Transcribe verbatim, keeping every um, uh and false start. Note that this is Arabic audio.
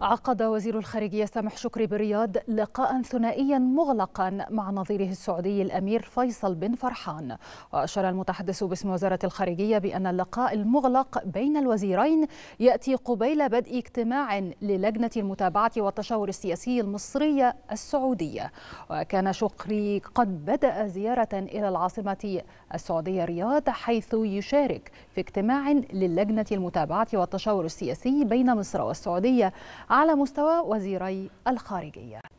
عقد وزير الخارجية سامح شكري بالرياض لقاء ثنائيا مغلقا مع نظيره السعودي الأمير فيصل بن فرحان. وأشار المتحدث باسم وزارة الخارجية بأن اللقاء المغلق بين الوزيرين يأتي قبيل بدء اجتماع للجنة المتابعة والتشاور السياسي المصرية السعودية. وكان شكري قد بدأ زيارة إلى العاصمة السعودية الرياض، حيث يشارك في اجتماع للجنة المتابعة والتشاور السياسي بين مصر والسعودية على مستوى وزيري الخارجية.